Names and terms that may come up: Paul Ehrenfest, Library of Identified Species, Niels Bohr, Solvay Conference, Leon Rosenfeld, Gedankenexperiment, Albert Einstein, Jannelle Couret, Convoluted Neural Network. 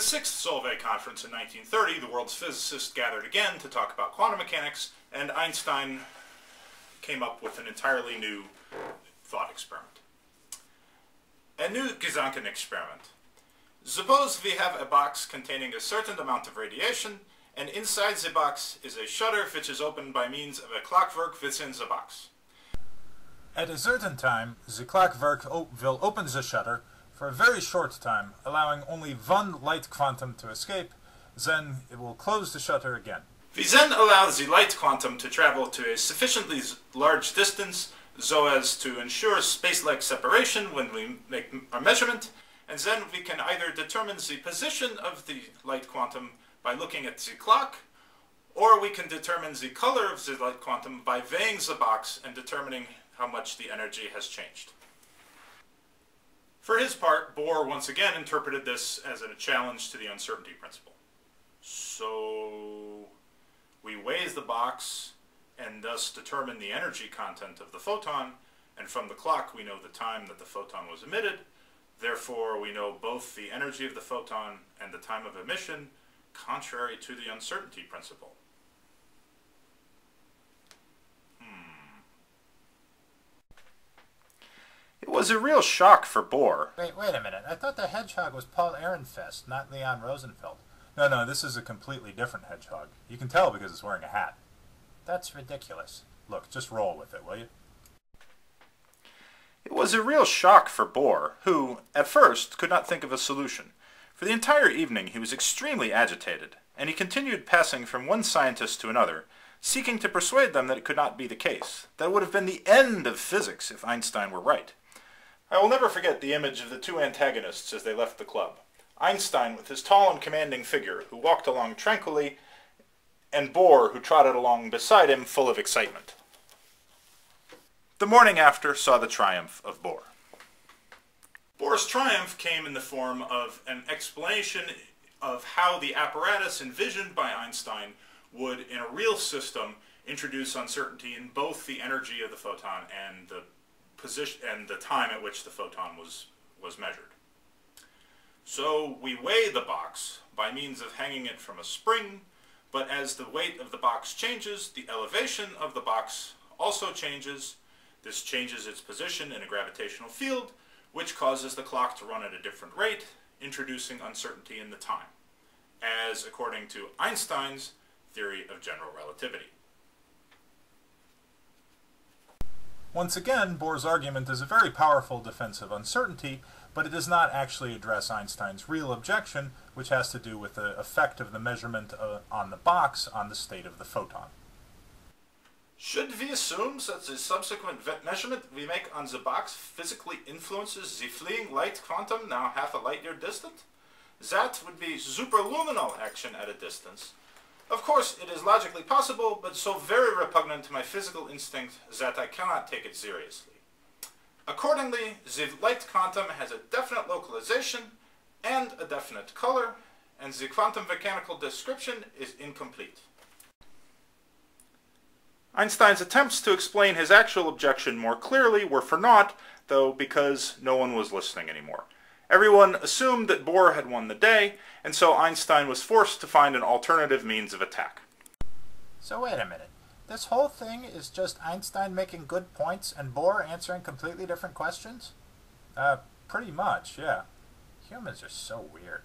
the sixth Solvay Conference in 1930, the world's physicists gathered again to talk about quantum mechanics, and Einstein came up with an entirely new thought experiment. A new Gedankenexperiment. Suppose we have a box containing a certain amount of radiation, and inside the box is a shutter which is opened by means of a clockwork within the box. At a certain time, the clockwork will open the shutter for a very short time, allowing only one light quantum to escape, then it will close the shutter again. We then allow the light quantum to travel to a sufficiently large distance so as to ensure space-like separation when we make our measurement, and then we can either determine the position of the light quantum by looking at the clock, or we can determine the color of the light quantum by weighing the box and determining how much the energy has changed. For his part, Bohr once again interpreted this as a challenge to the uncertainty principle. So we weigh the box and thus determine the energy content of the photon, and from the clock we know the time that the photon was emitted, therefore we know both the energy of the photon and the time of emission, contrary to the uncertainty principle. It was a real shock for Bohr. Wait a minute. I thought the hedgehog was Paul Ehrenfest, not Leon Rosenfeld. No, this is a completely different hedgehog. You can tell because it's wearing a hat. That's ridiculous. Look, just roll with it, will you? It was a real shock for Bohr, who, at first, could not think of a solution. For the entire evening, he was extremely agitated, and he continued passing from one scientist to another, seeking to persuade them that it could not be the case, that it would have been the end of physics if Einstein were right. I will never forget the image of the two antagonists as they left the club. Einstein with his tall and commanding figure, who walked along tranquilly, and Bohr, who trotted along beside him full of excitement. The morning after saw the triumph of Bohr. Bohr's triumph came in the form of an explanation of how the apparatus envisioned by Einstein would, in a real system, introduce uncertainty in both the energy of the photon and the position and the time at which the photon was measured. So we weigh the box by means of hanging it from a spring, but as the weight of the box changes, the elevation of the box also changes. This changes its position in a gravitational field, which causes the clock to run at a different rate, introducing uncertainty in the time, as according to Einstein's theory of general relativity. Once again, Bohr's argument is a very powerful defense of uncertainty, but it does not actually address Einstein's real objection, which has to do with the effect of the measurement on the box on the state of the photon. Should we assume that the subsequent measurement we make on the box physically influences the fleeing light quantum now half a light-year distant? That would be superluminal action at a distance. Of course, it is logically possible, but so very repugnant to my physical instinct that I cannot take it seriously. Accordingly, the light quantum has a definite localization and a definite color, and the quantum mechanical description is incomplete. Einstein's attempts to explain his actual objection more clearly were for naught, though, because no one was listening anymore. Everyone assumed that Bohr had won the day, and so Einstein was forced to find an alternative means of attack. So wait a minute. This whole thing is just Einstein making good points and Bohr answering completely different questions? Pretty much, yeah. Humans are so weird.